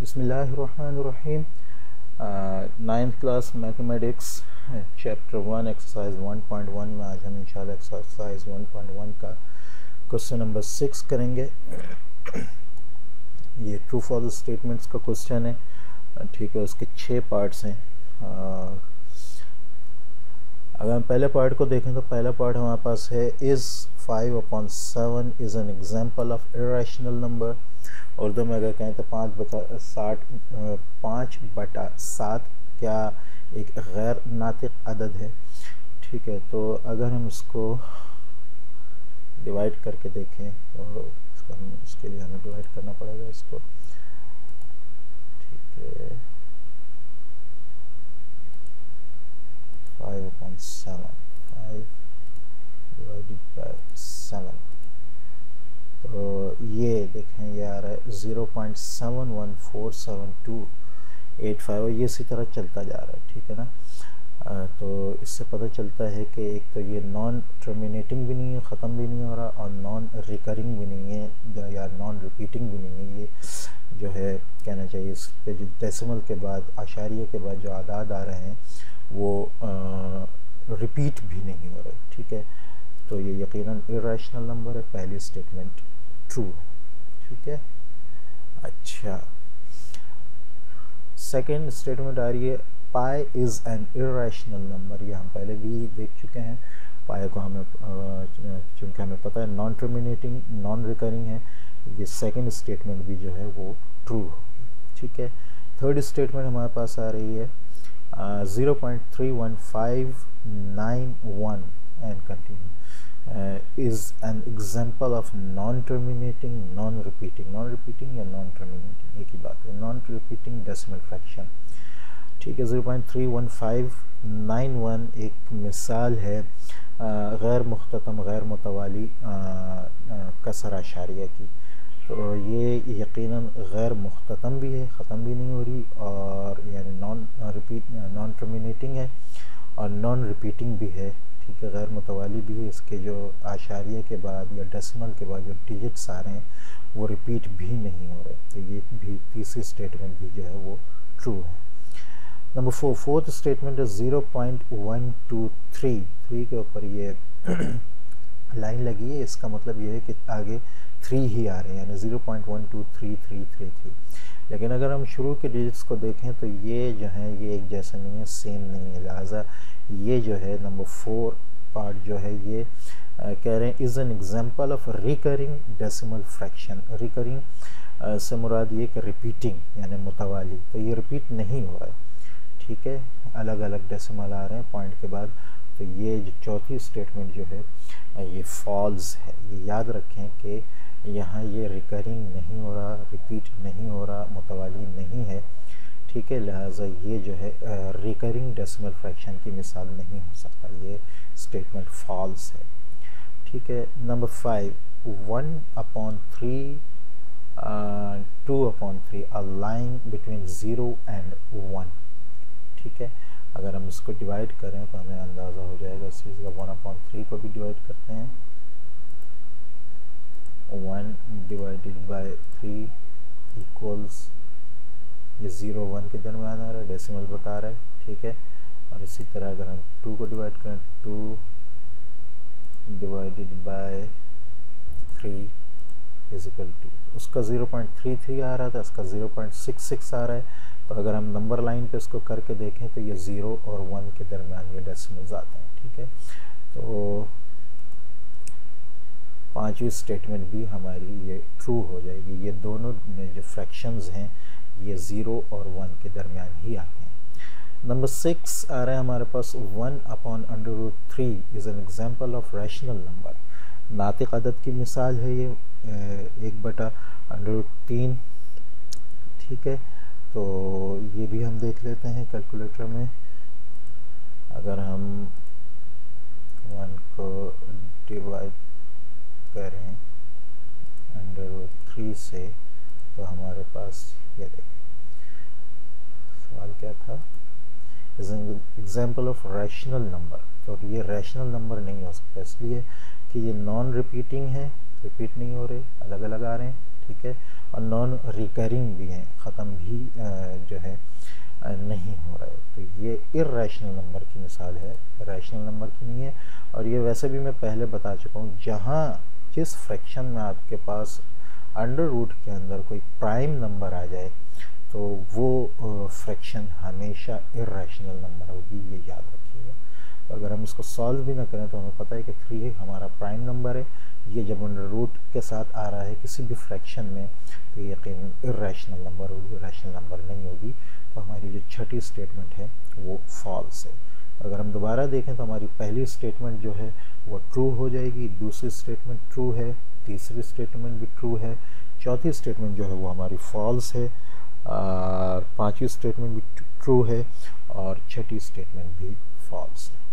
बिस्मिल्लाहिर्रहमानिर्रहीम। 9th class mathematics chapter 1 exercise 1.1 में आज हम इंशाल्लाह एक्सरसाइज 1.1 का क्वेश्चन नंबर 6 करेंगे। ये ट्रू फॉल्स स्टेटमेंट्स का क्वेश्चन है, ठीक है। उसके 6 पार्ट्स हैं। अगर हम पहले पार्ट को देखें तो पहला पार्ट हमारे पास है is 5/7 is an example of irrational number. Urdu में अगर कहें तो 5/7 क्या एक गैर नातिक अदद है, ठीक है। तो अगर हम इसको डिवाइड करके देखें तो इसके लिए हमें डिवाइड करना पड़ेगा इसको, ठीक है। 5/7 तो ये देखें ये आ रहा है 0.7147285 और ये इसी तरह चलता जा रहा है, ठीक है ना। तो इससे पता चलता है कि एक तो ये नॉन टर्मिनेटिंग भी नहीं है, ख़त्म भी नहीं हो रहा, और नॉन रिकरिंग भी नहीं है या नॉन रिपीटिंग भी नहीं है। ये जो है कहना चाहिए इस पर जो डेसिमल के बाद आशारिये के बाद जो आदाद आ रहे हैं वो रिपीट भी नहीं हो रहे, ठीक है। तो ये यकीनन इरेशनल नंबर है। पहली स्टेटमेंट ट्रू, ठीक है। अच्छा, सेकंड स्टेटमेंट आ रही है pi is an irrational number. ये हम पहले भी देख चुके हैं। पाई को हमें चूँकि हमें पता है नॉन टर्मिनेटिंग नॉन रिकरिंग है, ये सेकंड स्टेटमेंट भी जो है वो ट्रू होगी, ठीक है। थर्ड स्टेटमेंट हमारे पास आ रही है 0.31591 and continue is an example of non-terminating, non-repeating, non-repeating या non-terminating एक ही बात है, non-repeating decimal fraction, ठीक है। 0.31591 एक मिसाल है गैर मुख्ततम गैर मुतवाली कसरा शारिया की। तो ये यकीनन गैर मुख्ततम भी है, ख़त्म भी नहीं हो रही, और यानी नॉन टर्मिनेटिंग है और नॉन रिपीटिंग भी है, ठीक है। गैर मुतवाली भी है, इसके जो आशारिया के बाद या डेसिमल के बाद जो डिजिट्स आ रहे हैं वो रिपीट भी नहीं हो रहे। तो ये भी तीसरी स्टेटमेंट भी जो है वो ट्रू है। नंबर 4 फोर्थ स्टेटमेंट 0.123 के ऊपर ये लाइन लगी है। इसका मतलब ये है कि आगे 3 ही आ रहे हैं, यानी 0.1233333। लेकिन अगर हम शुरू के डिजिट्स को देखें तो ये जो है ये एक जैसा नहीं है, सेम नहीं है, लिहाजा ये जो है नंबर 4 पार्ट जो है ये कह रहे हैं is an example of recurring decimal fraction. Recurring से मुराद ये कि रिपीटिंग यानी मुतवाली, तो ये रिपीट नहीं हो रहा है, ठीक है। अलग अलग डेसिमल आ रहे हैं पॉइंट के बाद। तो ये जो चौथी स्टेटमेंट जो है ये फॉल्स है। ये याद रखें कि यहाँ ये रिकरिंग नहीं हो रहा, रिपीट नहीं हो रहा, मुतवाली नहीं है, ठीक है। लिहाजा ये जो है रिकरिंग डेसिमल फ्रैक्शन की मिसाल नहीं हो सकता। ये स्टेटमेंट फॉल्स है, ठीक है। Number 5 1/3 2/3 a line between 0 and 1, ठीक है। अगर हम इसको डिवाइड करें तो हमें अंदाज़ा हो जाएगा इस चीज़ का। 1/3 को भी डिवाइड करते हैं, 1/3 ये 0-1 के दरम्यान आ रहा है, डेसिमल बता रहा है, ठीक है। और इसी तरह अगर हम 2 को डिवाइड करें 2/3 उसका 0.33 आ रहा था, इसका 0.66 आ रहा है। तो अगर हम नंबर लाइन पे इसको करके देखें तो ये 0 और 1 के दरम्यान ये डेसिमल्स आते हैं, ठीक है। तो पाँचवीं स्टेटमेंट भी हमारी ये ट्रू हो जाएगी। ये दोनों में जो फ्रैक्शंस हैं ये 0 और 1 के दरमियान ही आते हैं। नंबर 6 आ रहा है हमारे पास 1/√3 is an example of rational number. नातिक अदद की मिसाल है ये 1/√3, ठीक है। तो ये भी हम देख लेते हैं कैलकुलेटर में। अगर हम 1 को डिवाइड करें 1/√3 से तो हमारे पास ये देखें सवाल क्या था, is an example of rational number. तो ये रैशनल नंबर नहीं हो सकता इसलिए कि ये नॉन रिपीटिंग है, रिपीट नहीं हो रहे, अलग अलग आ रहे हैं, ठीक है, और नॉन रिकरिंग भी हैं, ख़त्म भी जो है नहीं हो रहा है। तो ये इर्रेशनल नंबर की मिसाल है, रैशनल नंबर की नहीं है। और ये वैसे भी मैं पहले बता चुका हूँ, जहाँ जिस फ्रैक्शन में आपके पास अंडर रूट के अंदर कोई प्राइम नंबर आ जाए तो वो फ्रैक्शन हमेशा इर्रेशनल नंबर होगी, ये याद रखिएगा। तो अगर हम इसको सॉल्व भी ना करें तो हमें पता है कि 3 हमारा प्राइम नंबर है, ये जब अंडर रूट के साथ आ रहा है किसी भी फ्रैक्शन में तो यकीनन इर्रेशनल नंबर होगी, रैशनल नंबर नहीं होगी। तो हमारी जो छठी स्टेटमेंट है वो फॉल्स है। तो अगर हम दोबारा देखें तो हमारी पहली स्टेटमेंट जो है वो ट्रू हो जाएगी, दूसरी स्टेटमेंट ट्रू है, तीसरी स्टेटमेंट भी ट्रू है, चौथी स्टेटमेंट जो है वो हमारी फॉल्स है, पांचवी स्टेटमेंट भी ट्रू है और छठी स्टेटमेंट भी फॉल्स है।